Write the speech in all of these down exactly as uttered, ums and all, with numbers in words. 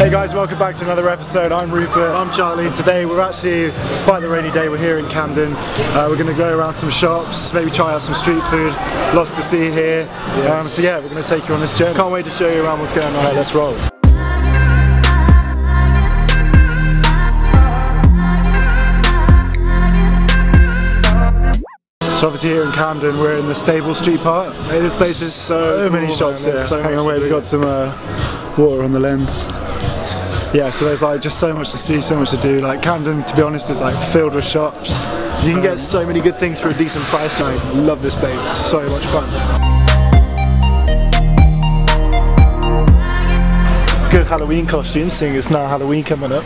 Hey guys, welcome back to another episode. I'm Rupert. I'm Charlie. Today we're actually, despite the rainy day, we're here in Camden. Uh, we're going to go around some shops, maybe try out some street food. Lots to see here. Yeah. Um, so yeah, we're going to take you on this journey. Can't wait to show you around what's going on. All right, let's roll. So obviously here in Camden, we're in the Stable Street part. Hey, this place is so, so many cool, shops man. here. So Hang on, wait, we got some uh, water on the lens. Yeah, so there's like just so much to see, so much to do. Like Camden, to be honest, is like filled with shops. You can um, get so many good things for a decent price. I love this place. It's so much fun. Good Halloween costumes, seeing it's now Halloween coming up.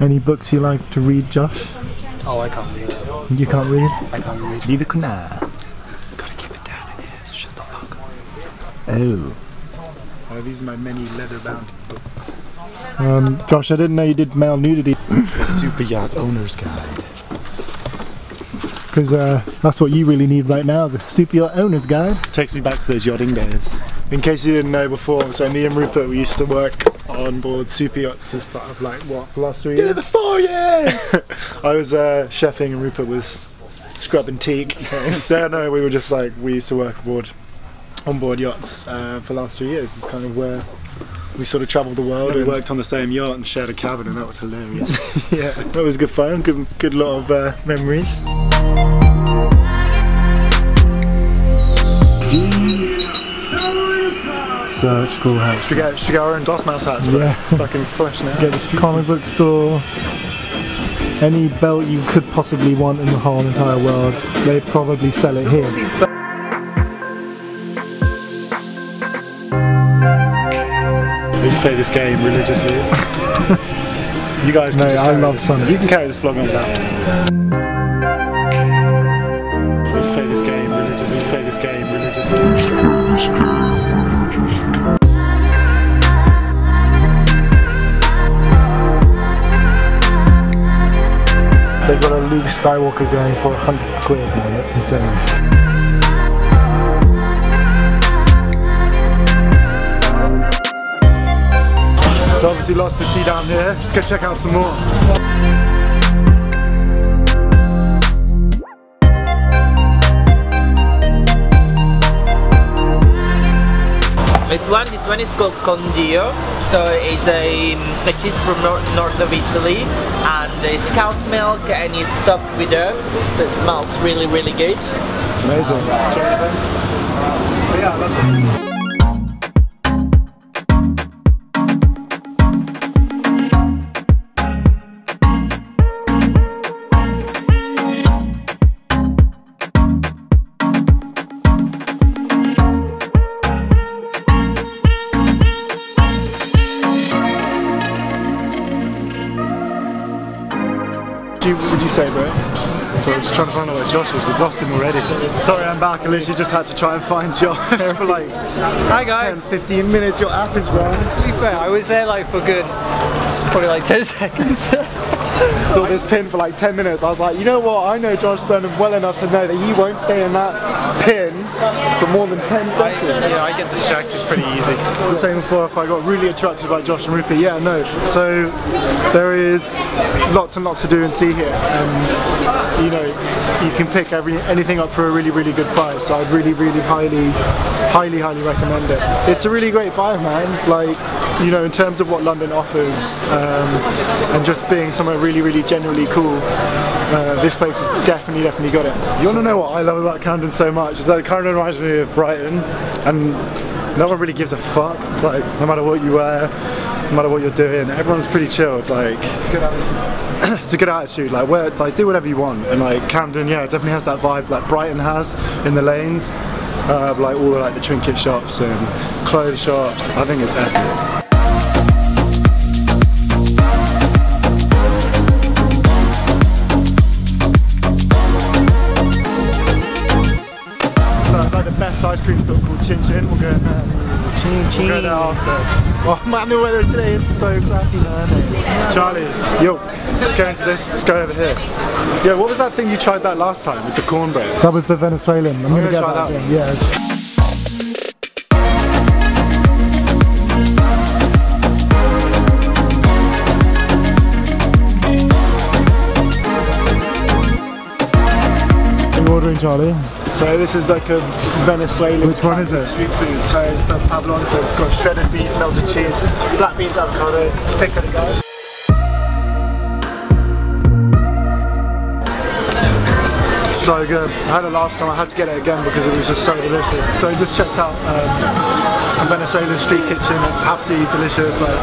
Any books you like to read, Josh? Oh, I can't read. You can't read? I can't read. Neither can I. Gotta keep it down in here. Shut the fuck up. Oh. Oh, these are my many leather-bound books. Um, Josh, I didn't know you did male nudity. The Super Yacht Owner's Guide. Because uh, that's what you really need right now, is a Super Yacht Owner's Guide. Takes me back to those yachting days. In case you didn't know before, so me and Rupert, we used to work on board super yachts as part of like, what, the last three years? Four years! I was uh, chefing and Rupert was scrubbing teak. So no, we were just like, we used to work aboard, on board yachts uh, for the last three years. It's kind of where we sort of travelled the world. And we worked on the same yacht and shared a cabin, and that was hilarious. Yeah, that was good fun, good, good lot of uh, memories. Search, cool house. Should we get, should we get our own Dos Mas hats, but yeah. Fucking flesh now. Get the comic book store. Any belt you could possibly want in the whole entire world, they probably sell it here. We used to play this game religiously. You guys can no, just I love Sunday. You can carry this vlog on that one. We used to play this game religiously. We used to play this game religiously. We used to play this game religiously. They've got a Luke Skywalker going for a hundred quid, man, that's insane. So obviously lots to see down here, let's go check out some more. This one, this one is called Condio, so it's a, a cheese from north, north of Italy, and it's cow's milk and it's stuffed with herbs, so it smells really, really good. Amazing. Uh, Cheers. Uh, yeah, I love this. What would you say, bro? So I was trying to find out where Josh is. We've lost him already. Sorry, I'm back. Alicia just had to try and find Josh for like Hi guys. ten, fifteen minutes. Your app is wrong. To be fair, I was there like for good, probably like ten seconds. Saw this pin for like ten minutes. I was like, you know what? I know Josh Burnham well enough to know that he won't stay in that pin for more than ten seconds. I, yeah, I get distracted pretty easy. The same before, if I got really attracted by Josh and Rupert. Yeah, no. So there is lots and lots to do and see here. Um, you know, you can pick every anything up for a really, really good price. So I'd really, really highly, highly, highly recommend it. It's a really great vibe, man. Like, you know, in terms of what London offers, um, and just being somewhere really, really generally cool. Uh, this place has definitely, definitely got it. You want to know what I love about Camden so much is that it kind of reminds me of Brighton, and no one really gives a fuck. Like, no matter what you wear, no matter what you're doing, everyone's pretty chilled. Like, it's a good attitude. Like, wear, like, do whatever you want. And like Camden, yeah, it definitely has that vibe that Brighton has in the lanes, uh, like all the like the trinket shops and clothes shops. I think it's epic. Ice cream store called Chin Chin. We'll go in there. Chin Chin. We'll go there after. Oh man, the weather today is so crappy, man. Charlie, yo, let's go into this. Let's go over here. Yeah, what was that thing you tried that last time with the cornbread? That was the Venezuelan. I'm, I'm gonna, gonna try that, that one. Yeah. It's doing, Charlie? So this is like a Venezuelan Which one is it? street food. So it's the patacón, so it's got shredded beef, melted cheese, black beans, avocado, pico de gallo. So good. I had it last time, I had to get it again because it was just so delicious. So I just checked out um, a Venezuelan Street Kitchen. It's absolutely delicious. Like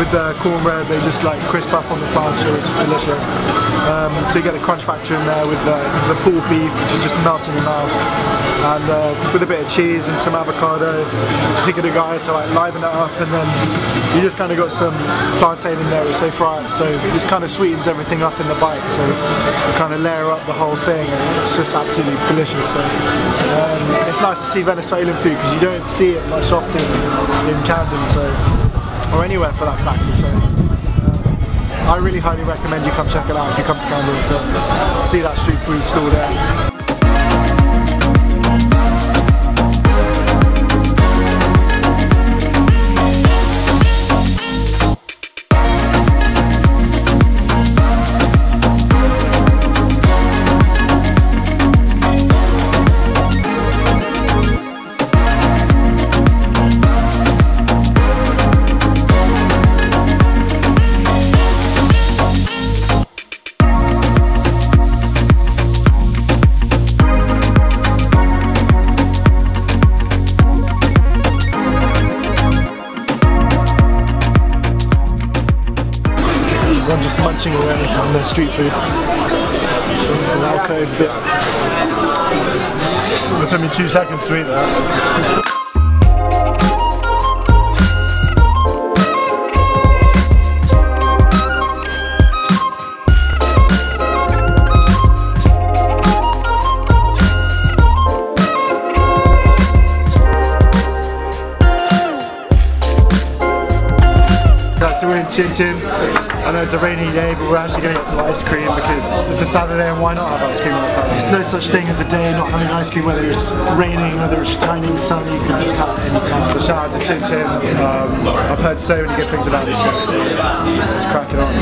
with the cornbread, they just like crisp up on the plancha, which is delicious. Um, so you get a crunch factor in there with the, the pulled beef, which is just melts in your mouth, and uh, with a bit of cheese and some avocado, it's pico de gallo to like liven it up, and then you just kind of got some plantain in there which they fry up, so it just kind of sweetens everything up in the bite. So you kind of layer up the whole thing. It's just absolutely delicious. So um, it's nice to see Venezuelan food because you don't see it much often in Camden, so, or anywhere for that factor. So um, I really highly recommend you come check it out if you come to Camden to see that street food stall there. I'm just munching away on the street food. It's an alcove bit. It took me two seconds to eat that. So we're in Chin Chin. I know it's a rainy day, but we're actually going to get some ice cream because it's a Saturday, and why not have ice cream on a Saturday? There's no such thing as a day not having ice cream, whether it's raining, whether it's shining sun, you can just have it any time. So shout out to Chin Chin. Um, I've heard so many good things about this place, so let's crack it on.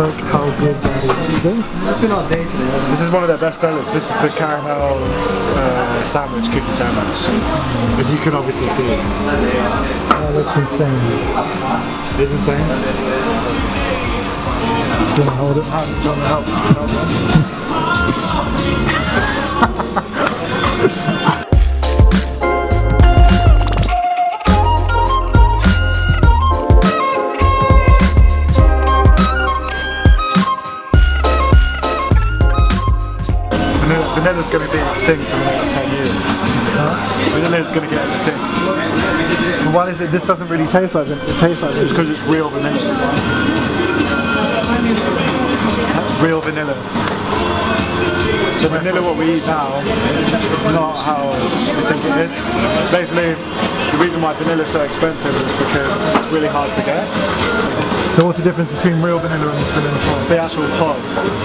Look how good that is. This is one of their best sellers. This is the caramel uh, sandwich, cookie sandwich. As you can obviously see. Oh, that's insane. It is insane. Can I hold it? Help. John, help. Vanilla's going to be extinct in the next ten years. Huh? Vanilla's going to get extinct. But why is it this doesn't really taste like it? It tastes like it because it's real vanilla. That's real vanilla. So vanilla, what we eat now, is not how we think it is. It's basically, the reason why vanilla is so expensive is because it's really hard to get. So what's the difference between real vanilla and this vanilla pod? It's the actual pod.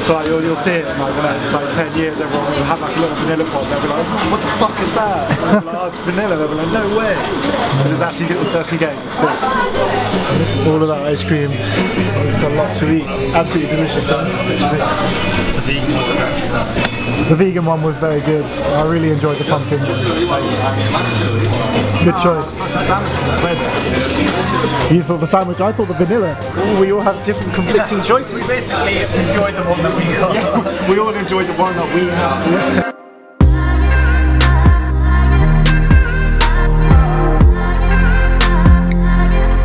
So like, you'll, you'll see it in like, you know, it's like ten years, everyone will have like a little vanilla pod, they'll be like, what the fuck is that? And they'll be like, oh, it's vanilla, they'll be like, no way. Because it's actually, it's actually getting extinct. All of that ice cream, it's a lot to eat. Absolutely delicious though. The vegan was the best. The vegan one was very good. I really enjoyed the pumpkin. Good choice. You thought the sandwich, I thought the vanilla. Ooh, we all have different conflicting choices. We basically enjoyed the one that we got. Yeah, we all enjoyed the one that we have.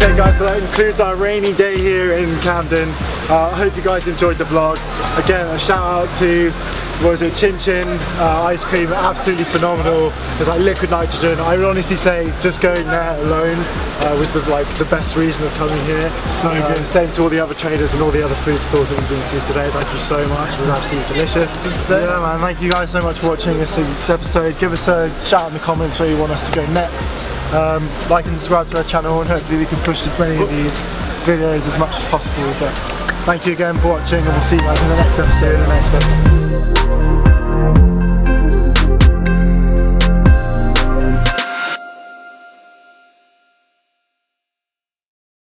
Okay guys, so that concludes our rainy day here in Camden. Uh, I hope you guys enjoyed the vlog. Again, a shout out to, what was it, Chin Chin uh, ice cream, absolutely phenomenal. It's like liquid nitrogen. I would honestly say just going there alone uh, was the, like the best reason of coming here. So um, good. Same to all the other traders and all the other food stores that we've been to today. Thank you so much. It was absolutely delicious. So yeah, man, thank you guys so much for watching this episode. Give us a shout in the comments where you want us to go next. Um, like and subscribe to our channel, and hopefully we can push as many of these videos as much as possible. But thank you again for watching, and we'll see you guys in the next episode. The next episode.